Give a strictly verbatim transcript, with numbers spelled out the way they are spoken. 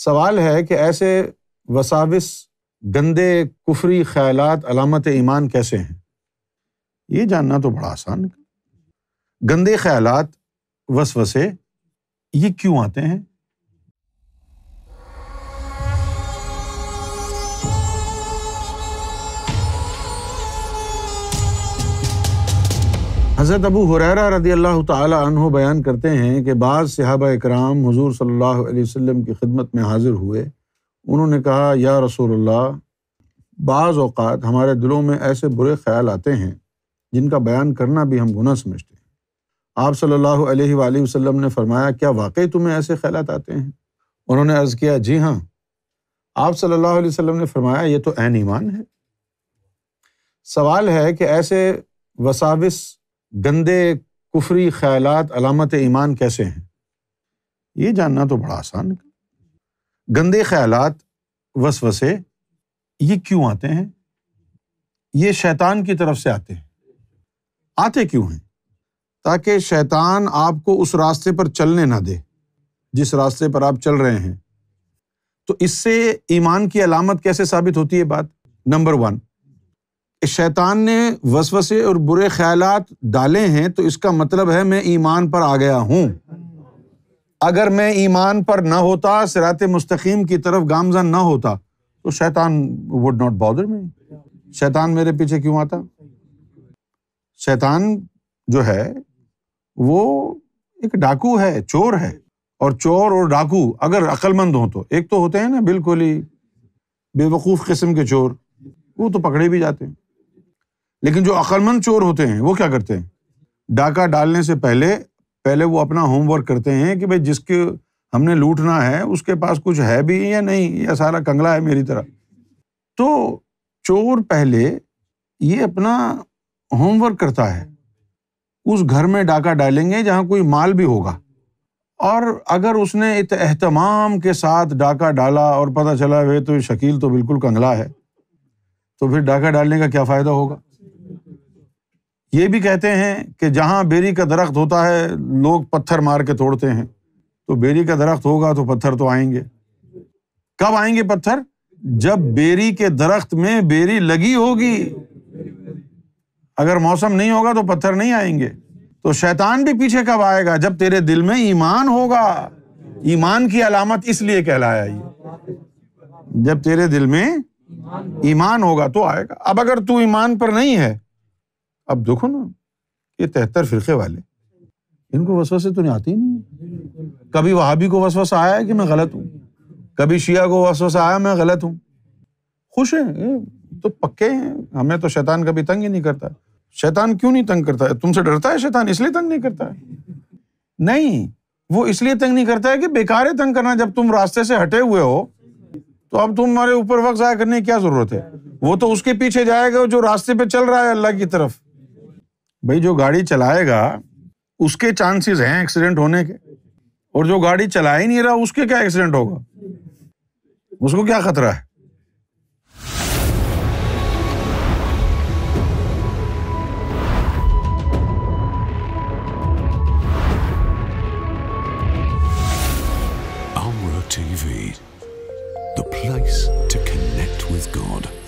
सवाल है कि ऐसे वसाविस, गंदे कुफरी ख्यालात अलामत ईमान कैसे हैं? ये जानना तो बड़ा आसान है। गंदे ख्यालात, वसवसे, ये क्यों आते हैं? हज़रत अबू हुरैरा रदी अल्लाह ताला अन्हो बयान करते हैं कि बाज़ सहाबा-ए-कराम हुज़ूर सल्लल्लाहु अलैहि वसल्लम की खिदमत में हाजिर हुए। उन्होंने कहा, या रसूलल्लाह, बाज़ औक़ात हमारे दिलों में ऐसे बुरे ख्याल आते हैं जिनका बयान करना भी हम गुनाह समझते हैं। आप सल्लल्लाहु अलैहि वसल्लम ने फरमाया, क्या वाकई तुम्हें ऐसे ख्यालात आते हैं? उन्होंने अर्ज़ किया, जी हाँ। आप सल्लल्लाहु अलैहि वसल्लम ने फरमाया, ये तो ऐन ईमान है। सवाल है कि ऐसे वसाविस, गंदे कुफरी ख्यालात अलामत ईमान कैसे हैं? ये जानना तो बड़ा आसान है। गंदे ख्यालात, वसवसे, ये क्यों आते हैं? ये शैतान की तरफ से आते हैं। आते क्यों हैं? ताकि शैतान आपको उस रास्ते पर चलने ना दे जिस रास्ते पर आप चल रहे हैं। तो इससे ईमान की अलामत कैसे साबित होती है? बात नंबर वन, शैतान ने वसवसे और बुरे ख्यालात डाले हैं, तो इसका मतलब है मैं ईमान पर आ गया हूँ। अगर मैं ईमान पर ना होता, सिराते मुस्तकीम की तरफ गामज़न ना होता, तो शैतान वुड नॉट बॉदर मी। शैतान मेरे पीछे क्यों आता? शैतान जो है वो एक डाकू है, चोर है। और चोर और डाकू अगर अक्लमंद हों तो, एक तो होते हैं ना बिल्कुल ही बेवकूफ़ किस्म के चोर, वो तो पकड़े भी जाते हैं। लेकिन जो अक्लमंद चोर होते हैं वो क्या करते हैं? डाका डालने से पहले पहले वो अपना होमवर्क करते हैं कि भाई जिसके हमने लूटना है उसके पास कुछ है भी या नहीं, या सारा कंगला है मेरी तरह। तो चोर पहले ये अपना होमवर्क करता है। उस घर में डाका डालेंगे जहाँ कोई माल भी होगा, और अगर उसने इत एहतमाम के साथ डाका डाला और पता चला वे तो शकील तो बिल्कुल कंगला है, तो फिर डाका डालने का क्या फ़ायदा होगा? ये भी कहते हैं कि जहाँ बेरी का दरख्त होता है लोग पत्थर मार के तोड़ते हैं, तो बेरी का दरख्त होगा तो पत्थर तो आएंगे। कब आएंगे पत्थर? जब बेरी के दरख्त में बेरी लगी होगी। अगर मौसम नहीं होगा तो पत्थर नहीं आएंगे। तो शैतान भी पीछे कब आएगा? जब तेरे दिल में ईमान होगा। ईमान की अलामत इसलिए कहलाया ये, जब तेरे दिल में ईमान होगा तो आएगा। अब अगर तू ईमान पर नहीं है, अब देखो ना ये तिहत्तर फिरके वाले, इनको वसवसे तो नहीं आती ही नहीं। कभी वहाबी को वसवसा आया है कि मैं गलत हूँ, कभी शिया को वसवसा आया मैं गलत हूँ। खुश है तो पक्के हैं, हमें तो शैतान कभी तंग ही नहीं करता। शैतान क्यों नहीं तंग करता है? तुमसे डरता है शैतान, इसलिए तंग नहीं करता है। नहीं, वो इसलिए तंग नहीं करता है कि बेकार है तंग करना। जब तुम रास्ते से हटे हुए हो तो अब तुम्हारे ऊपर वक्त ज़ाया करने की क्या ज़रूरत है? वो तो उसके पीछे जाएगा जो रास्ते पे चल रहा है अल्लाह की तरफ। भाई जो गाड़ी चलाएगा उसके चांसेस हैं एक्सीडेंट होने के, और जो गाड़ी चला ही नहीं रहा उसके क्या एक्सीडेंट होगा? उसको क्या खतरा है? The place to connect with God.